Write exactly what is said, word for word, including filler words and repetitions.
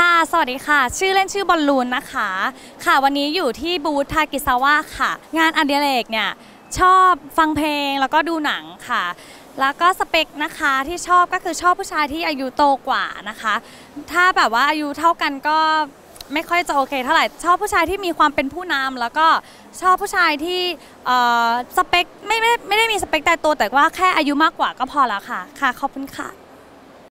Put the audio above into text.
ค่ะสวัสดีค่ะชื่อเล่นชื่อบอลลูนนะคะค่ะวันนี้อยู่ที่บูธทากิซาวะค่ะงานอดิเรกเนี่ยชอบฟังเพลงแล้วก็ดูหนังค่ะแล้วก็สเปคนะคะที่ชอบก็คือชอบผู้ชายที่อายุโตกว่านะคะถ้าแบบว่าอายุเท่ากันก็ไม่ค่อยจะโอเคเท่าไหร่ชอบผู้ชายที่มีความเป็นผู้นำแล้วก็ชอบผู้ชายที่สเปคไม่ไม่ไม่ได้มีสเปคตายตัวแต่ว่าแค่อายุมากกว่าก็พอแล้วค่ะค่ะขอบคุณค่ะ